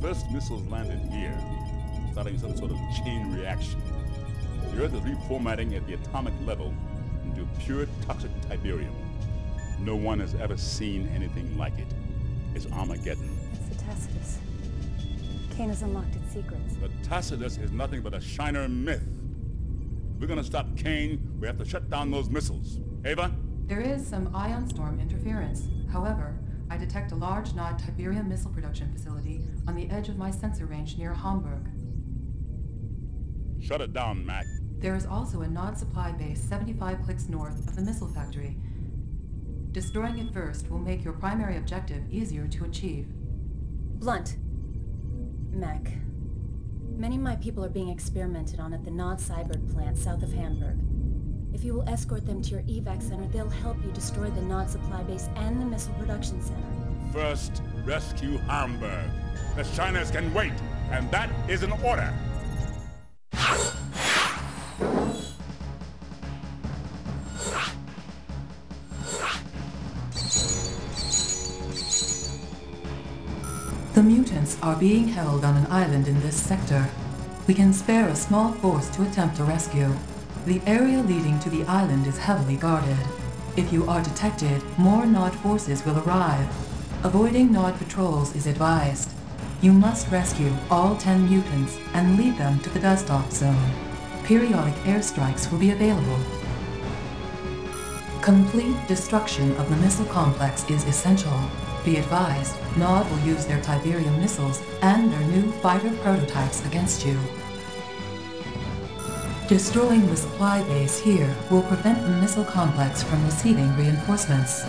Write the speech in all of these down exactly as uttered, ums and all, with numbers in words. first missiles landed here, starting some sort of chain reaction. The Earth is reformatting at the atomic level into pure toxic Tiberium. No one has ever seen anything like it. It's Armageddon. It's the Tacitus. Kane has unlocked its secrets. The Tacitus is nothing but a Shiner myth. If we're gonna stop Kane, we have to shut down those missiles. Ava? There is some ion storm interference. However, I detect a large Nod Tiberium missile production facility on the edge of my sensor range near Hamburg. Shut it down, Mac. There is also a Nod supply base seventy-five clicks north of the missile factory. Destroying it first will make your primary objective easier to achieve. Blunt. Mech. Many of my people are being experimented on at the Nod Cyberg plant south of Hamburg. If you will escort them to your evac center, they'll help you destroy the Nod supply base and the missile production center. First, rescue Hamburg. The Shiners can wait, and that is an order. The mutants are being held on an island in this sector. We can spare a small force to attempt a rescue. The area leading to the island is heavily guarded. If you are detected, more Nod forces will arrive. Avoiding Nod patrols is advised. You must rescue all ten mutants and lead them to the dust-off zone. Periodic airstrikes will be available. Complete destruction of the missile complex is essential. Be advised, Nod will use their Tiberium missiles and their new fighter prototypes against you. Destroying the supply base here will prevent the missile complex from receiving reinforcements.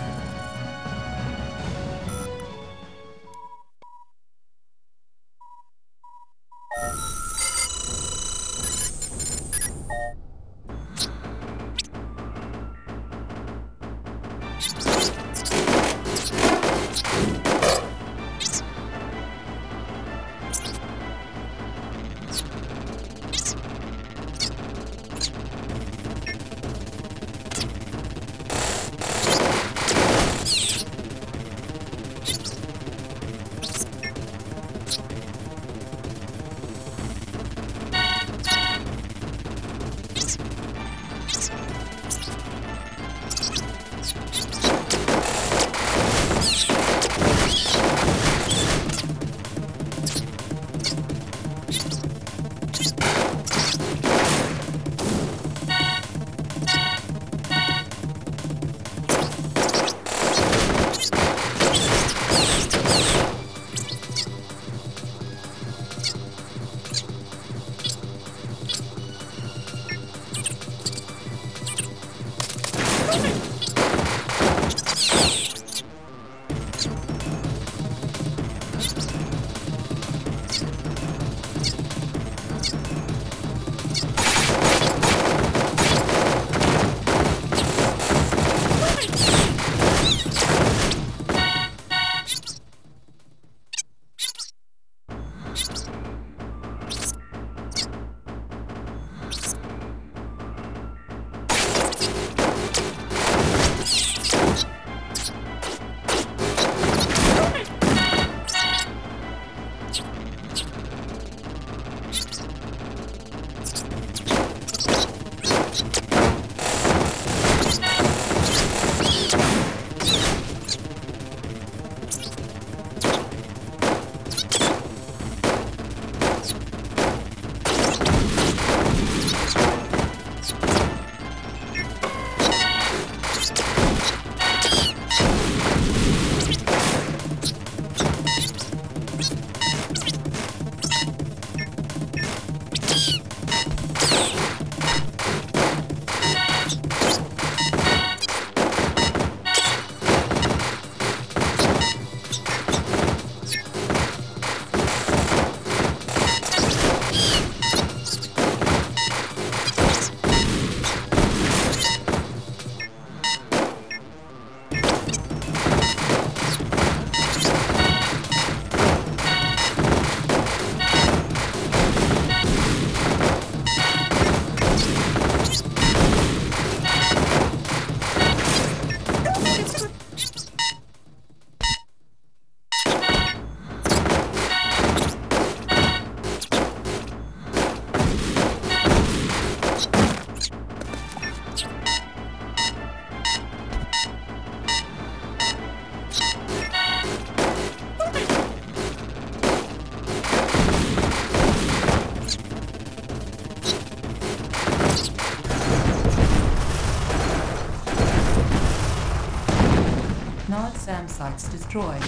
destroyed.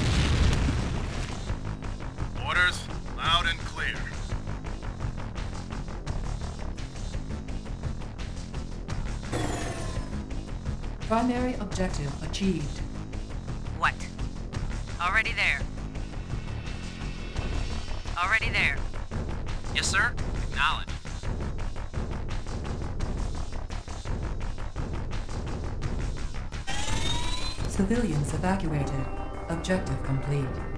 Orders loud and clear. Primary objective achieved. What? Already there. Already there. Yes, sir. Acknowledged. Civilians evacuated. Objective complete.